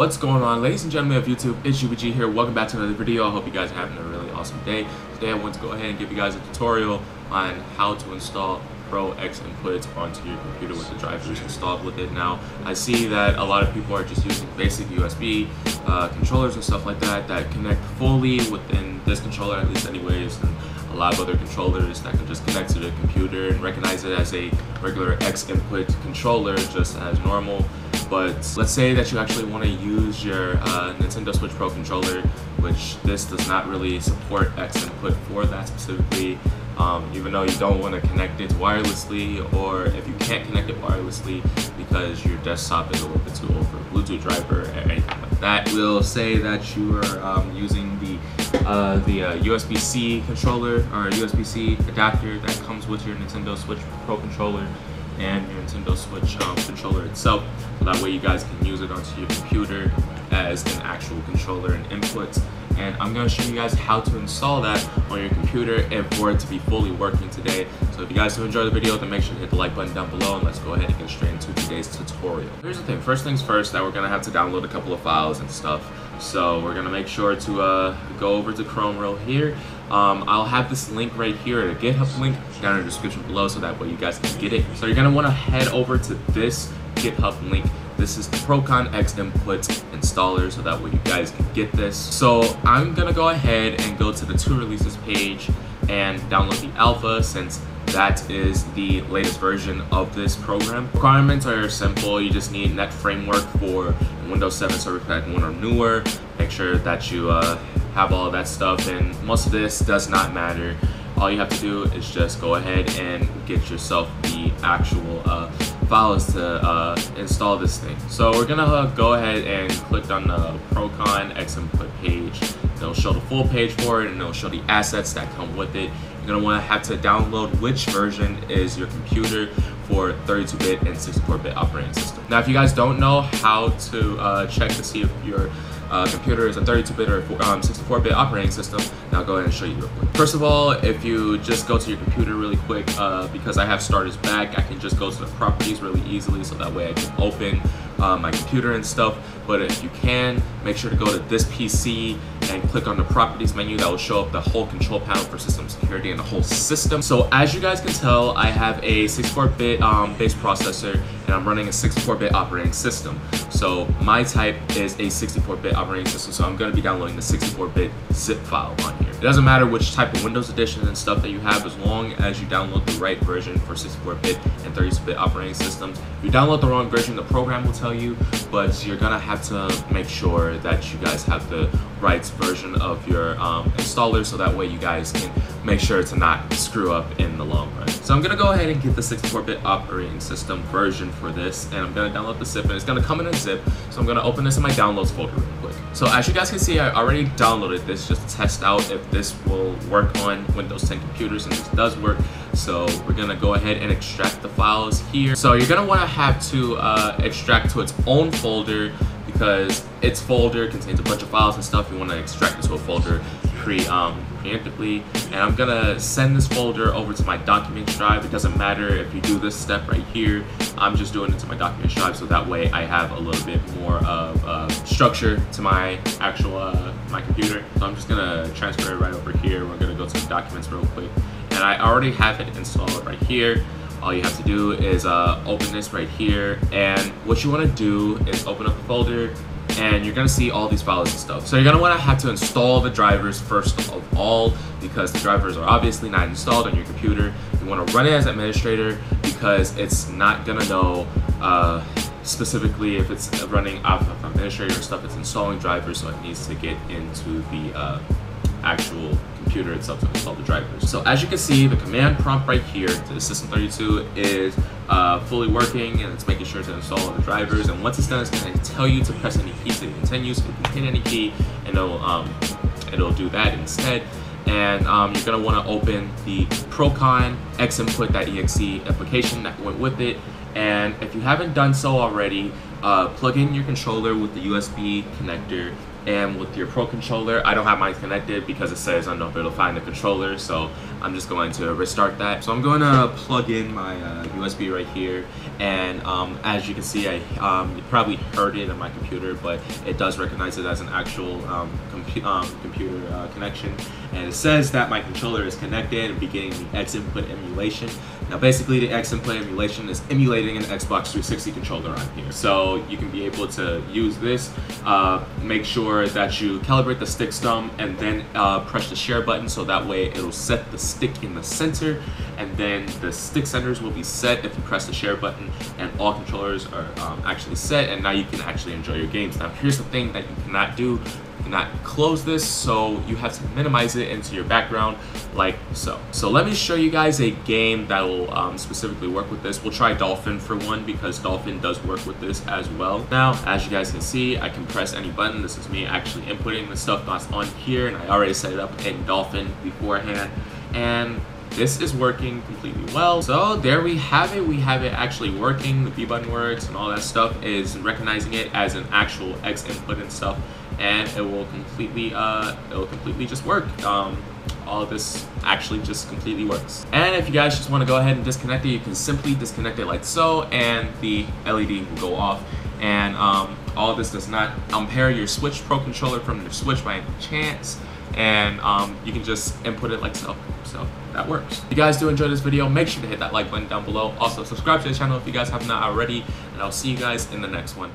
What's going on, ladies and gentlemen of YouTube? It's UBG here. Welcome back to another video. I hope you guys are having a really awesome day. Today I want to go ahead and give you guys a tutorial on how to install ProConXInput onto your computer with the drivers installed with it. Now, I see that a lot of people are just using basic USB controllers and stuff like that that connect fully within this controller, at least anyways, and a lot of other controllers that can just connect to the computer and recognize it as a regular X input controller just as normal. But let's say that you actually want to use your Nintendo Switch Pro Controller, which this does not really support X input for that specifically, even though you don't want to connect it wirelessly, or if you can't connect it wirelessly because your desktop is a little bit too old for a Bluetooth driver or anything like that. We'll say that you are using the USB-C controller or USB-C adapter that comes with your Nintendo Switch Pro Controller and your Nintendo Switch controller itself, so that way you guys can use it onto your computer as an actual controller and inputs. And I'm going to show you guys how to install that on your computer and for it to be fully working today. So if you guys do enjoy the video, then make sure to hit the like button down below, and let's go ahead and get straight into today's tutorial. Here's the thing, first things first, that we're going to have to download a couple of files and stuff. So we're going to make sure to go over to Chrome Row here. I'll have this link right here, a GitHub link down in the description below, so that way you guys can get it. So you're going to want to head over to this GitHub link. This is the ProConXInput installer, so that way you guys can get this. So I'm going to go ahead and go to the 2 releases page and download the alpha, since that is the latest version of this program. Requirements are simple. You just need .NET framework for Windows 7 Server Pack 1 or newer. Make sure that you have all of that stuff, and most of this does not matter. All you have to do is just go ahead and get yourself the actual files to install this thing. So we're gonna go ahead and click on the ProConXInput page. It'll show the full page for it, and it'll show the assets that come with it. You're gonna wanna have to download which version is your computer for 32-bit and 64-bit operating system. Now, if you guys don't know how to check to see if your computer is a 32-bit or 64-bit operating system, now go ahead and show you real quick. First of all, if you just go to your computer really quick, because I have starters back, I can just go to the properties really easily, so that way I can open my computer and stuff. But if you can, make sure to go to this PC and click on the properties menu. That will show up the whole control panel for system security and the whole system. So as you guys can tell, I have a 64-bit base processor, and I'm running a 64-bit operating system. So my type is a 64-bit operating system, so I'm going to be downloading the 64-bit zip file on here. It doesn't matter which type of Windows edition and stuff that you have, as long as you download the right version for 64-bit and 32-bit operating systems. If you download the wrong version, the program will tell you, but you're going to have to make sure that you guys have the right version of your installer, so that way you guys can make sure to not screw up in the long run. So I'm going to go ahead and get the 64-bit operating system version for this, and I'm going to download the zip, and it's going to come in a zip, so I'm going to open this in my downloads folder real quick. So as you guys can see, I already downloaded this just to test out if this will work on Windows 10 computers, and this does work. So we're going to go ahead and extract the files here. So you're going to want to have to extract to its own folder, because its folder contains a bunch of files and stuff. You want to extract it to a folder preemptively. And I'm gonna send this folder over to my documents drive. It doesn't matter if you do this step right here. I'm just doing it to my documents drive, so that way I have a little bit more of structure to my actual my computer. So I'm just gonna transfer it right over here. We're gonna go to the documents real quick, and I already have it installed right here. All you have to do is open this right here, and what you want to do is open up the folder, and you're going to see all these files and stuff. So you're going to want to have to install the drivers first of all, because the drivers are obviously not installed on your computer. You want to run it as administrator, because it's not going to know specifically if it's running off of administrator and stuff. It's installing drivers, so it needs to get into the actual computer itself to install the drivers. So as you can see, the command prompt right here to the system 32 is fully working, and it's making sure to install all the drivers. And once it's done, it's going to tell you to press any key to continue. So you can hit any key, and it'll do that instead. And you're going to want to open the ProConXInput.exe application that went with it. And if you haven't done so already, plug in your controller with the USB connector and with your Pro controller. I don't have mine connected because it says unable to find the controller, so I'm just going to restart that. So I'm going to plug in my USB right here, and as you can see, you probably heard it on my computer, but it does recognize it as an actual computer connection, and it says that my controller is connected and beginning the X input emulation. Now basically the X input emulation is emulating an Xbox 360 controller on here, so you can be able to use this. Make sure that you calibrate the stick stump and then press the share button, so that way it'll set the stick in the center, and then the stick centers will be set if you press the share button, and all controllers are actually set, and now you can actually enjoy your games. Now here's the thing that you cannot do. You cannot close this, so you have to minimize it into your background like so. So let me show you guys a game that will specifically work with this. We'll try Dolphin for one, because Dolphin does work with this as well. Now as you guys can see, I can press any button. This is me actually inputting the stuff that's on here, and I already set it up in Dolphin beforehand, and this is working completely well. So there we have it. We have it actually working. The B button works and all that stuff is recognizing it as an actual X input and stuff, and it will completely just work. All of this actually just completely works. And if you guys just want to go ahead and disconnect it, you can simply disconnect it like so, and the LED will go off. And all of this does not impair your Switch Pro controller from your Switch by any chance. And you can just input it like so. So that works. If you guys do enjoy this video, make sure to hit that like button down below. Also subscribe to the channel if you guys have not already, and I'll see you guys in the next one.